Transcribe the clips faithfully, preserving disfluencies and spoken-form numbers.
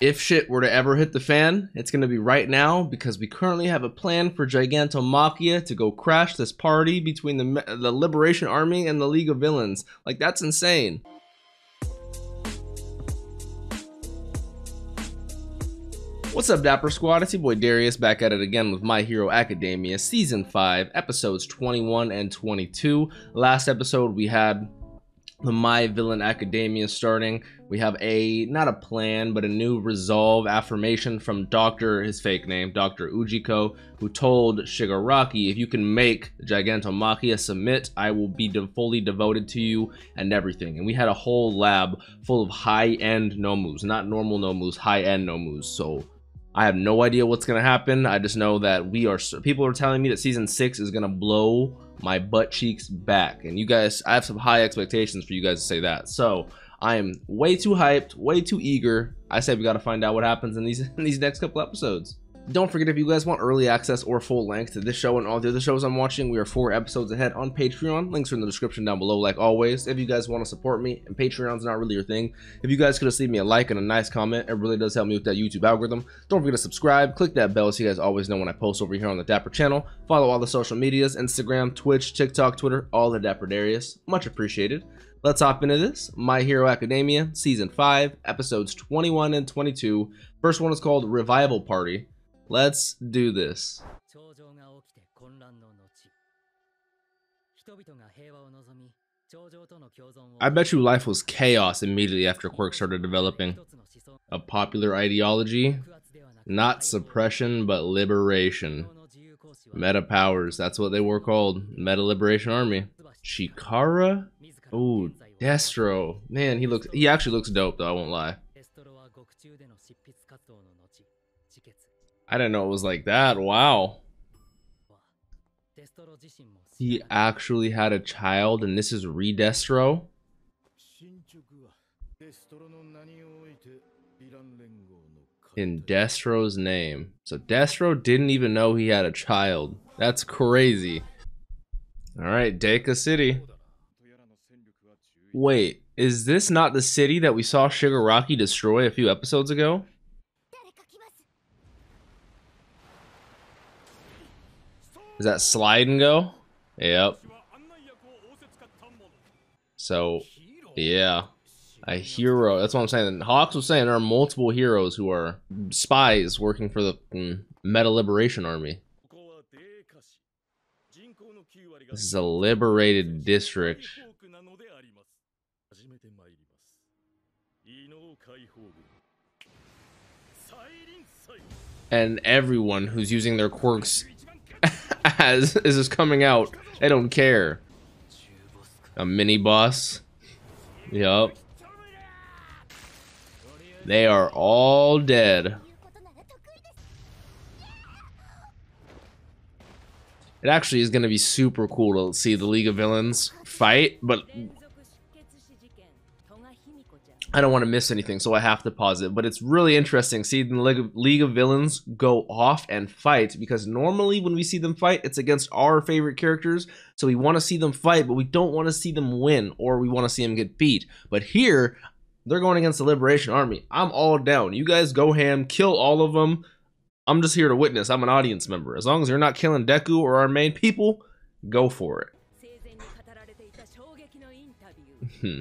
If shit were to ever hit the fan, it's going to be right now, because we currently have a plan for Gigantomachia to go crash this party between the, the Liberation Army and the League of Villains. Like, that's insane. What's up, Dapper Squad? It's your boy Darius, back at it again with My Hero Academia Season five, Episodes twenty-one and twenty-two. Last episode, we had the My Villain Academia starting. We have a, not a plan, but a new resolve affirmation from Doctor, his fake name, Doctor Ujiko, who told Shigaraki, if you can make Gigantomachia submit, I will be de fully devoted to you and everything. And we had a whole lab full of high-end nomus, not normal nomus, high-end nomus. So I have no idea what's gonna happen. I just know that we are, people are telling me that season six is gonna blow my butt cheeks back. And you guys, I have some high expectations for you guys to say that. So I am way too hyped, way too eager. I said we gotta find out what happens in these, in these next couple episodes. Don't forget, if you guys want early access or full length to this show and all the other shows I'm watching, we are four episodes ahead on Patreon. Links are in the description down below, like always. If you guys want to support me, and Patreon's not really your thing, if you guys could just leave me a like and a nice comment, it really does help me with that YouTube algorithm. Don't forget to subscribe, click that bell so you guys always know when I post over here on the Dapper channel. Follow all the social medias, Instagram, Twitch, TikTok, Twitter, all the Dapper Darius. Much appreciated. Let's hop into this. My Hero Academia, Season five, Episodes twenty-one and twenty-two. First one is called Revival Party. Let's do this. I bet you life was chaos immediately after Quirk started developing. A popular ideology, not suppression, but liberation. Meta powers, that's what they were called. Meta Liberation Army. Chikara? Ooh, Destro. Man, he looks, he actually looks dope though, I won't lie. I didn't know it was like that. Wow. He actually had a child, and this is Re-Destro. In Destro's name. So Destro didn't even know he had a child. That's crazy. Alright, Deika City. Wait, is this not the city that we saw Shigaraki destroy a few episodes ago? Is that slide and go? Yep. So, yeah. A hero. That's what I'm saying. Hawks was saying there are multiple heroes who are spies working for the mm, Meta Liberation Army. This is a liberated district. And everyone who's using their quirks as is is coming out. They don't care. A mini boss. Yup. They are all dead. It actually is going to be super cool to see the League of Villains fight, but I don't want to miss anything, so I have to pause it. But it's really interesting seeing the League of, League of Villains go off and fight, because normally when we see them fight, it's against our favorite characters. So we want to see them fight, but we don't want to see them win, or we want to see them get beat. But here, they're going against the Liberation Army. I'm all down. You guys go ham, kill all of them. I'm just here to witness. I'm an audience member. As long as you're not killing Deku or our main people, go for it. Hmm.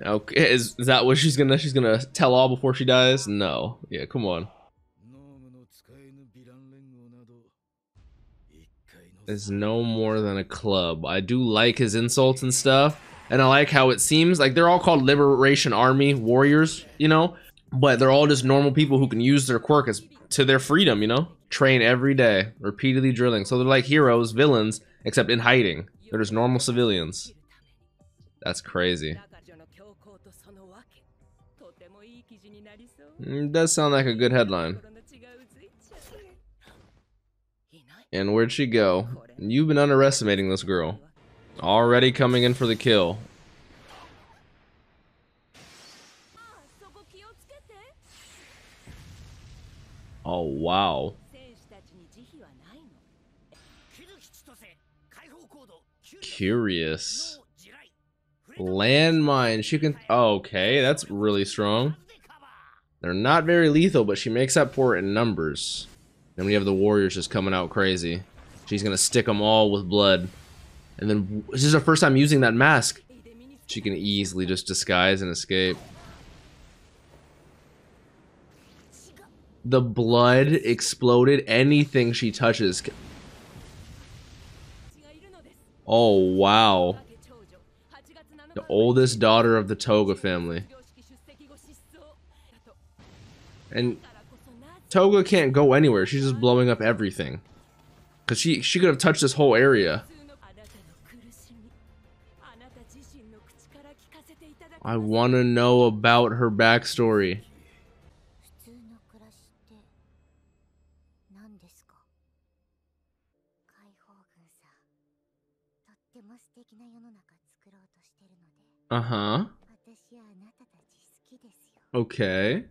Okay, is, is that what she's gonna she's gonna tell all before she dies? No. Yeah, come on. It's no more than a club. I do like his insults and stuff, and I like how it seems like they're all called Liberation Army warriors, you know, but they're all just normal people who can use their quirk as to their freedom, you know. Train every day, repeatedly drilling. So they're like heroes, villains, except in hiding. They're just normal civilians. That's crazy. It does sound like a good headline. And where'd she go? You've been underestimating this girl. Already coming in for the kill. Oh, wow. Curious. Landmine. She can. Oh, okay, that's really strong. They're not very lethal, but she makes up for it in numbers. Then we have the warriors just coming out crazy. She's gonna stick them all with blood. And then, this is her first time using that mask. She can easily just disguise and escape. The blood exploded. Anything she touches. Oh, wow. The oldest daughter of the Toga family. And Toga can't go anywhere. She's just blowing up everything. Because she, she could have touched this whole area. I want to know about her backstory. Uh-huh. Okay.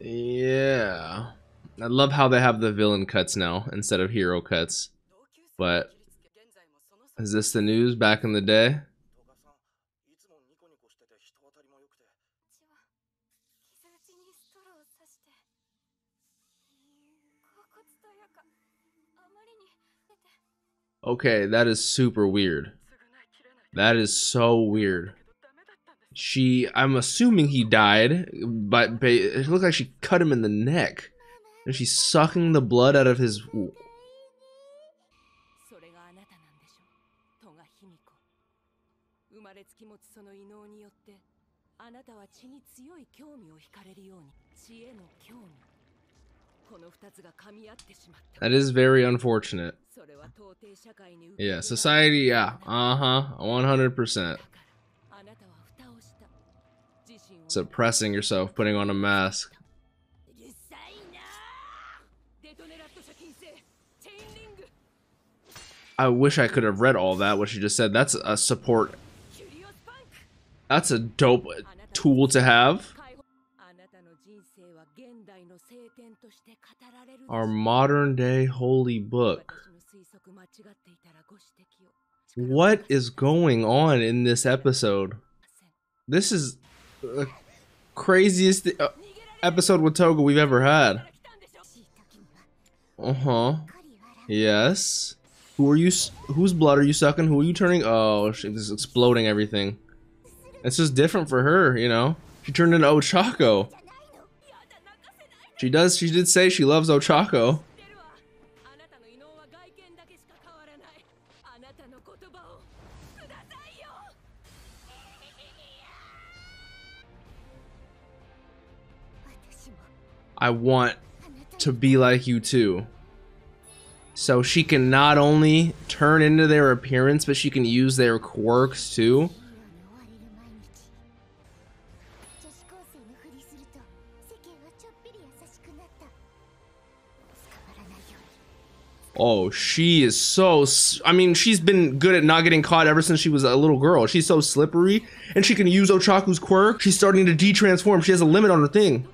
Yeah. I love how they have the villain cuts now instead of hero cuts. But is this the news back in the day? Okay, that is super weird. That is so weird. She, I'm assuming he died, but it looked like she cut him in the neck. And she's sucking the blood out of his... That is very unfortunate. Yeah, society, yeah. Uh-huh, one hundred percent. Suppressing yourself, putting on a mask. I wish I could have read all that, what she just said. That's a support. That's a dope tool to have. Our modern day holy book. What is going on in this episode? This is the craziest th- uh, episode with Toga we've ever had. Uh-huh. Yes. Who are you? S whose blood are you sucking? Who are you turning? Oh, she's exploding everything. It's just different for her, you know? She turned into Ochako. She does. She did say she loves Ochako. I want to be like you too. So she can not only turn into their appearance, but she can use their quirks too. Oh, she is so... I mean, she's been good at not getting caught ever since she was a little girl. She's so slippery, and she can use Ochaku's quirk. She's starting to de-transform. She has a limit on her thing.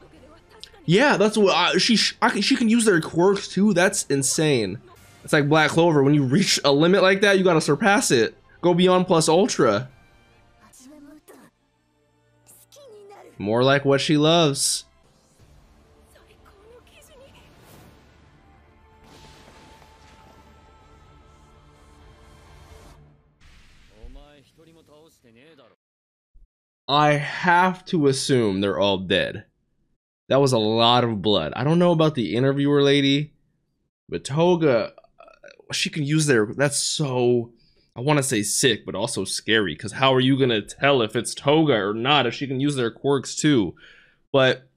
Yeah, that's what... I, she, I can, she can use their quirks, too. That's insane. It's like Black Clover. When you reach a limit like that, you gotta surpass it. Go beyond plus ultra. More like what she loves. I have to assume they're all dead. That was a lot of blood. I don't know about the interviewer lady, but Toga, she can use their... That's so... I want to say sick, but also scary, because how are you going to tell if it's Toga or not if she can use their quirks too? But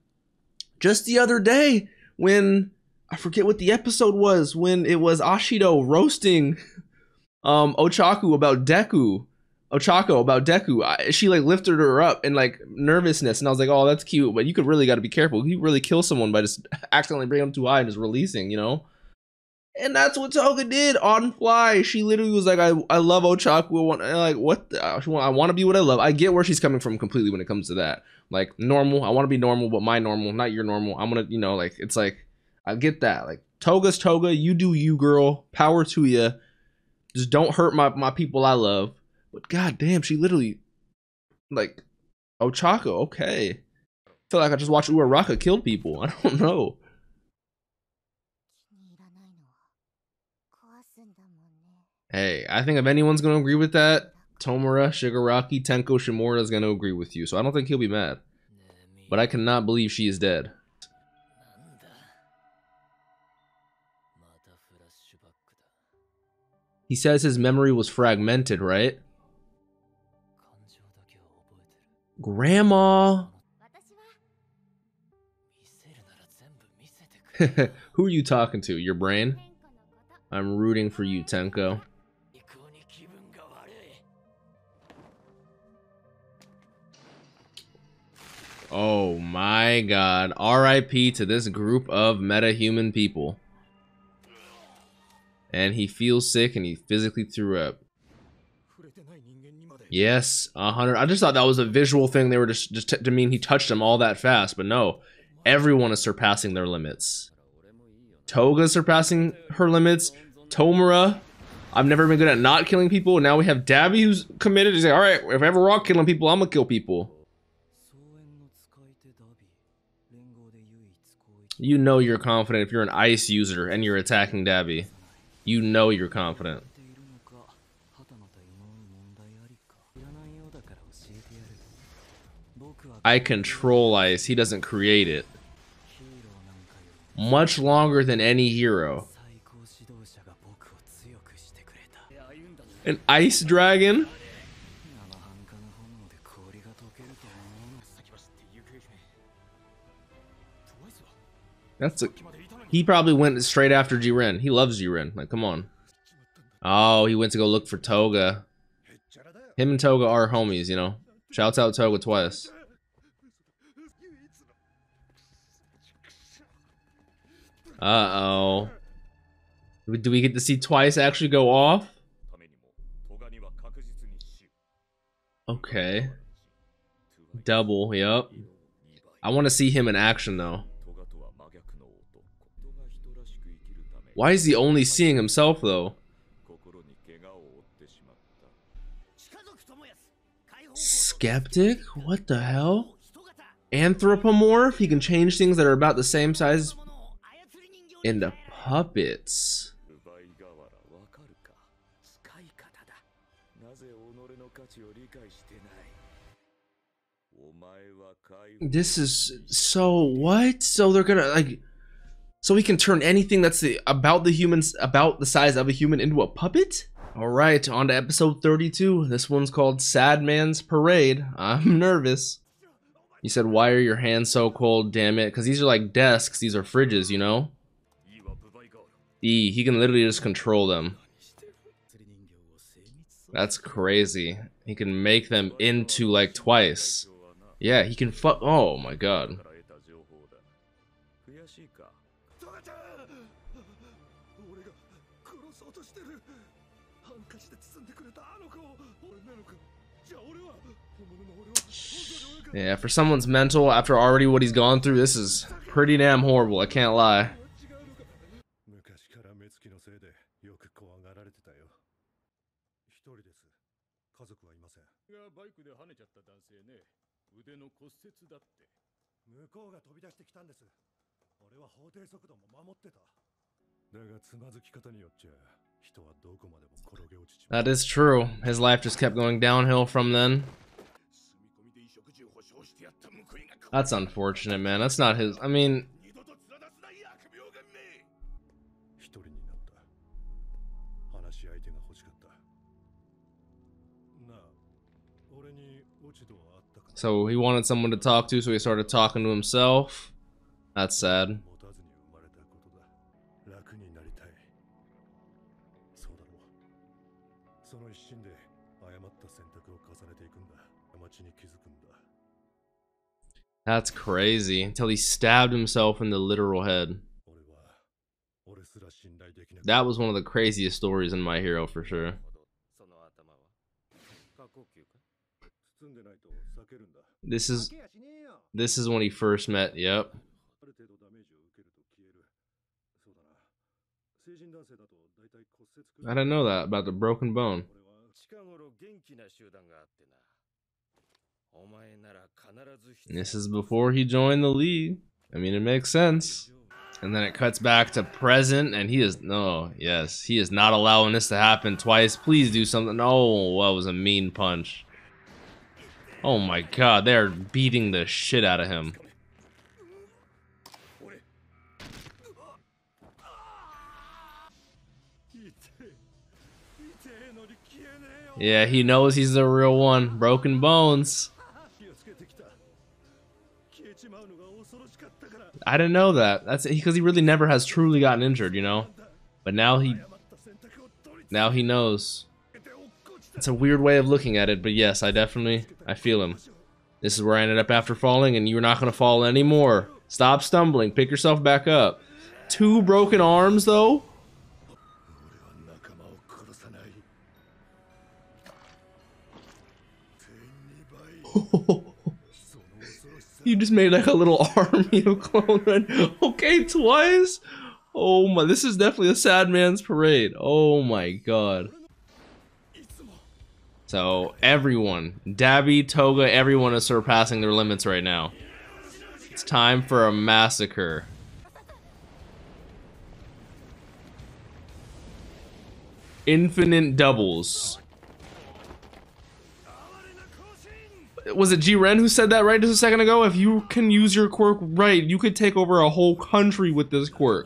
just the other day when... I forget what the episode was, when it was Ashido roasting um, Ochako about Deku. Ochako about Deku, I, she like lifted her up in like nervousness, and I was like, oh, that's cute, but you could really got to be careful. You really kill someone by just accidentally bringing them too high and just releasing, you know? And that's what Toga did on fly. She literally was like, I, I love Ochako, and like, what the, I want to be what I love. I get where she's coming from completely when it comes to that. Like, normal, I want to be normal, but my normal, not your normal. I'm gonna, you know, like, it's like, I get that. Like, Toga's Toga, you do you, girl. Power to you. Just don't hurt my, my people I love. But goddamn, she literally, like, Ochako, okay. I feel like I just watched Uraraka kill people. I don't know. Hey, I think if anyone's going to agree with that, Tomura, Shigaraki, Tenko, Shimura is going to agree with you. So I don't think he'll be mad. But I cannot believe she is dead. He says his memory was fragmented, right? Grandma! Who are you talking to? Your brain? I'm rooting for you, Tenko. Oh my god. R I P to this group of meta-human people. And he feels sick and he physically threw up. Yes, one hundred. I just thought that was a visual thing. They were just, just t to mean he touched them all that fast, but no. Everyone is surpassing their limits. Toga's surpassing her limits. Tomura. I've never been good at not killing people. Now we have Dabi who's committed. He's like, all right, if I ever rock killing people, I'm gonna kill people. You know you're confident if you're an ice user and you're attacking Dabi. You know you're confident. I control ice. He doesn't create it. Much longer than any hero. An ice dragon? That's a... He probably went straight after Jiren. He loves Jiren. Like, come on. Oh, he went to go look for Toga. Him and Toga are homies, you know. Shouts out Toga twice. Uh-oh. Do we get to see Twice actually go off? Okay. Double, yep. I want to see him in action, though. Why is he only seeing himself, though? Skeptic? What the hell? Anthropomorph? He can change things that are about the same size into puppets. This is so what? So they're gonna like... So he can turn anything that's the, about the humans, about the size of a human into a puppet? All right, on to episode thirty-two. This one's called Sad Man's Parade. I'm nervous. You said, why are your hands so cold? Damn it. Because these are like desks. These are fridges, you know? E, he can literally just control them. That's crazy. He can make them into like Twice. Yeah, he can fuck. Oh my god. Yeah, for someone's mental, after already what he's gone through, this is pretty damn horrible, I can't lie. That is true. His life just kept going downhill from then. That's unfortunate, man. That's not his. I mean, so he wanted someone to talk to, so he started talking to himself. That's sad. That's crazy, until he stabbed himself in the literal head. That was one of the craziest stories in My Hero, for sure. This is, this is when he first met, yep. I didn't know that about the broken bone. And this is before he joined the league. I mean, it makes sense. And then it cuts back to present, and he is, no, yes, he is not allowing this to happen twice. Please do something. Oh, that was a mean punch. Oh my god, they're beating the shit out of him. Yeah, he knows he's the real one. Broken bones. I didn't know that. That's because he really never has truly gotten injured, you know. But now he, now he knows. It's a weird way of looking at it, but yes, I definitely, I feel him. This is where I ended up after falling, and you're not gonna fall anymore. Stop stumbling. Pick yourself back up. Two broken arms, though. You just made like a little army of clone. Okay, Twice. Oh my, this is definitely a sad man's parade. Oh my god. So everyone, Dabi, Toga, everyone is surpassing their limits right now. It's time for a massacre. Infinite doubles. Was it Jiren who said that right just a second ago? If you can use your quirk right, you could take over a whole country with this quirk.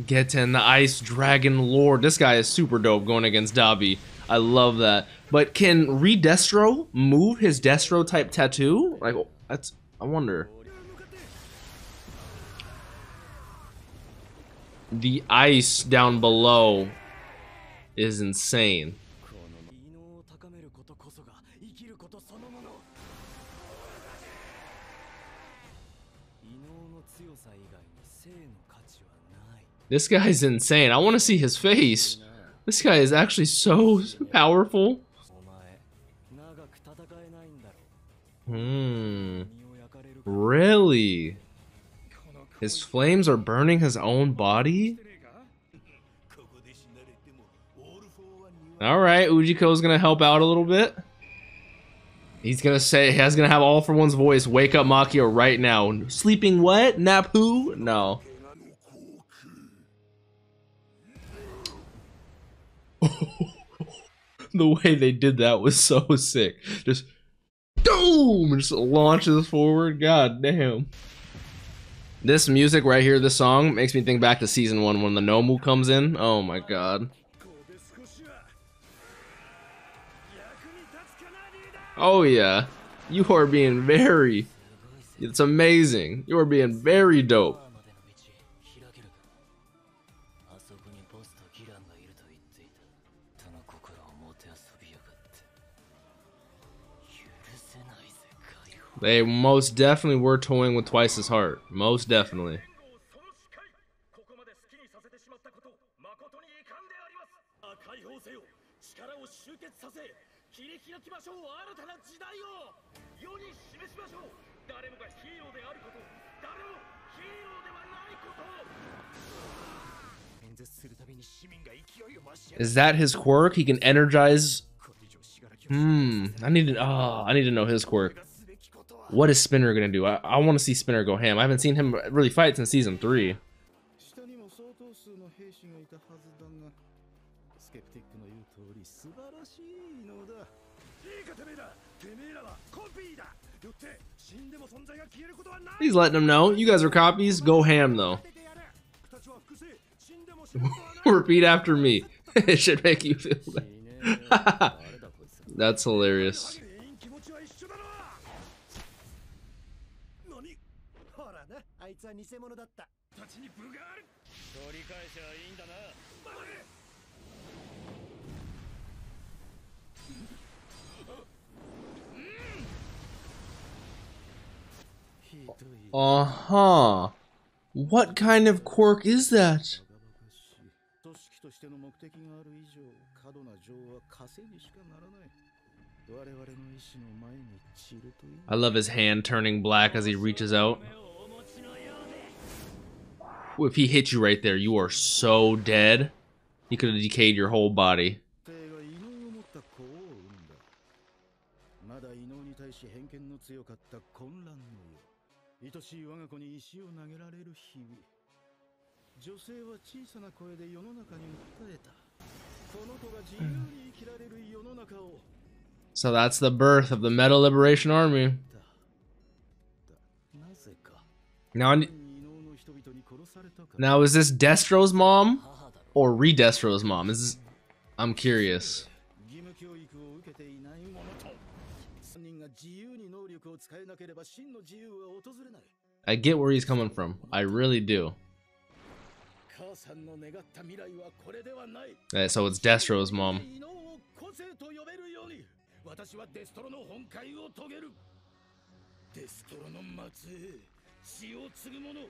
Geten, the Ice Dragon Lord. This guy is super dope going against Dabi. I love that. But can Re-Destro move his Destro type tattoo? Like, that's, I wonder. The ice down below is insane. This guy's insane. I want to see his face. This guy is actually so powerful. Hmm. Really? His flames are burning his own body? Alright, Ujiko's gonna help out a little bit. He's gonna say, he's gonna have all for one's voice, wake up Machia right now. Sleeping what? Nap who? No. The way they did that was so sick. Just, boom! Just launches forward, god damn. This music right here, this song, makes me think back to season one when the Nomu comes in. Oh my god. Oh yeah. You are being very... It's amazing. You are being very dope. They most definitely were toying with Twice's heart. Most definitely. Is that his quirk? He can energize. Hmm. I need to. Oh, I need to know his quirk. What is Spinner gonna do? I, I want to see Spinner go ham. I haven't seen him really fight since season three. He's letting them know. You guys are copies. Go ham though. Repeat after me. It should make you feel that. That's hilarious. Uh-huh. What kind of quirk is that? I love his hand turning black as he reaches out. if he hit you right there, you are so dead. He could have decayed your whole body. So that's the birth of the Meta Liberation Army. Now, I now is this Destro's mom or Re-Destro's mom? Is this, I'm curious. I get where he's coming from. I really do. Right, so it's Destro's mom.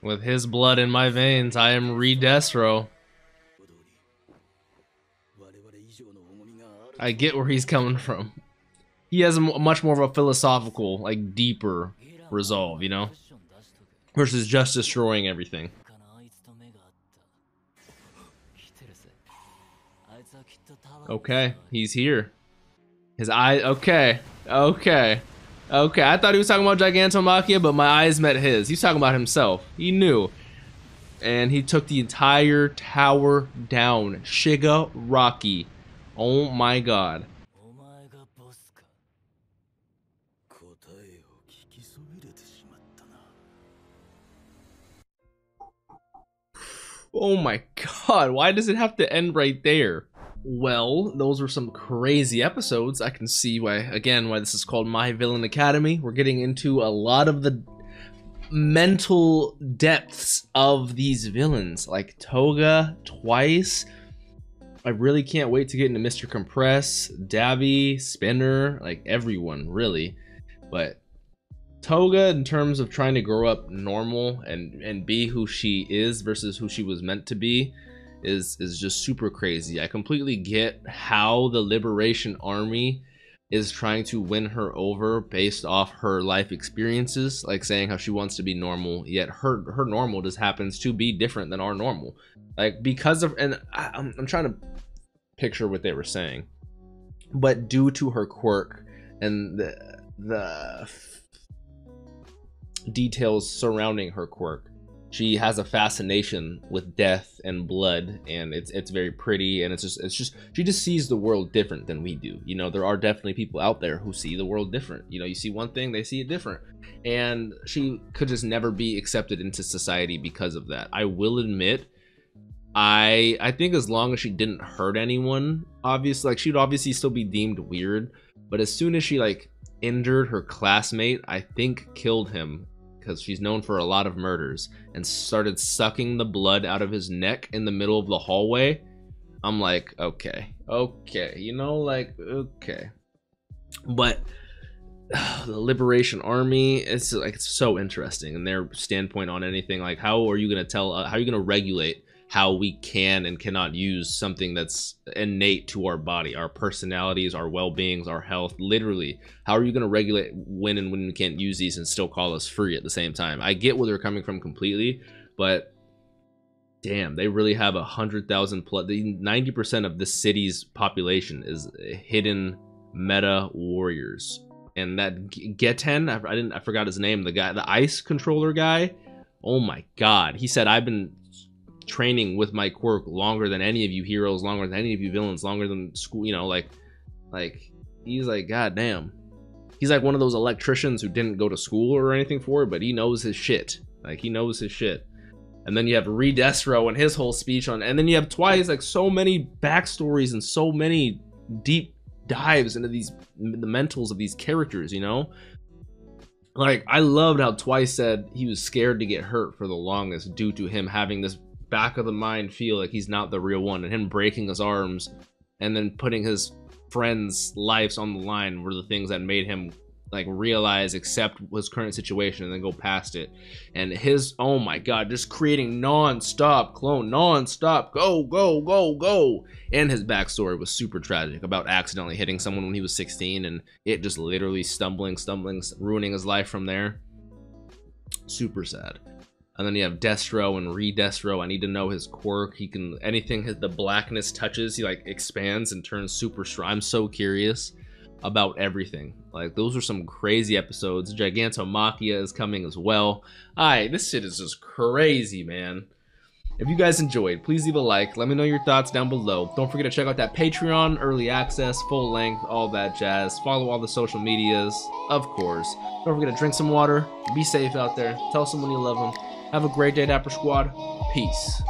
With his blood in my veins, I am Re-Destro. I get where he's coming from. He has a much more of a philosophical, like deeper resolve, you know? Versus just destroying everything. Okay, he's here. His eye, okay, okay. Okay, I thought he was talking about Gigantomachia, but my eyes met his. He's talking about himself. He knew. And he took the entire tower down. Shigaraki. Oh my god. Oh my god, why does it have to end right there? Well, those were some crazy episodes. I can see why, again, why this is called My Villain Academy. We're getting into a lot of the mental depths of these villains, like Toga, Twice. I really can't wait to get into Mister Compress, Dabi, Spinner, like everyone, really. But Toga, in terms of trying to grow up normal and, and be who she is versus who she was meant to be, is is just super crazy. I completely get how the Liberation Army is trying to win her over based off her life experiences, like saying how she wants to be normal, yet her her normal just happens to be different than our normal, like because of, and I, I'm, I'm trying to picture what they were saying, but due to her quirk and the the details surrounding her quirk, she has a fascination with death and blood, and it's it's very pretty, and it's just it's just she just sees the world different than we do. You know, there are definitely people out there who see the world different. You know, you see one thing, they see it different, and she could just never be accepted into society because of that. I will admit, I I think as long as she didn't hurt anyone, obviously, like she'd obviously still be deemed weird, but as soon as she like injured her classmate, I think killed him, because she's known for a lot of murders, and started sucking the blood out of his neck in the middle of the hallway. I'm like, okay, okay, you know, like, okay. But uh, the Liberation Army, it's like, it's so interesting, and their standpoint on anything, like how are you going to tell, uh, how are you going to regulate how we can and cannot use something that's innate to our body, our personalities, our well-beings, our health, literally. How are you gonna regulate when and when we can't use these and still call us free at the same time? I get where they're coming from completely, but damn, they really have a hundred thousand plus, ninety percent of the city's population is hidden meta warriors. And that Geten, I, I didn't, I forgot his name, the guy, the ice controller guy, oh my God. He said, I've been training with my quirk longer than any of you heroes, longer than any of you villains, longer than school, you know, like like he's like, god damn, he's like one of those electricians who didn't go to school or anything for it, but he knows his shit, like he knows his shit. And then you have Re-Destro and his whole speech on, and then you have Twice, like so many backstories and so many deep dives into these the mentals of these characters, you know. Like I loved how Twice said he was scared to get hurt for the longest due to him having this back of the mind feel like he's not the real one, and him breaking his arms and then putting his friends' lives on the line were the things that made him like realize, accept his current situation and then go past it. And his, oh my god, just creating non-stop clone, non-stop go go go go. And his backstory was super tragic about accidentally hitting someone when he was sixteen and it just literally stumbling stumbling ruining his life from there. Super sad. And then you have Destro and Re-Destro. I need to know his quirk. He can, anything his, the blackness touches, he like expands and turns super strong. I'm so curious about everything. Like, those are some crazy episodes. Gigantomachia is coming as well. All right, this shit is just crazy, man. If you guys enjoyed, please leave a like. Let me know your thoughts down below. Don't forget to check out that Patreon, early access, full length, all that jazz. Follow all the social medias, of course. Don't forget to drink some water. Be safe out there. Tell someone you love them. Have a great day, Dapper Squad. Peace.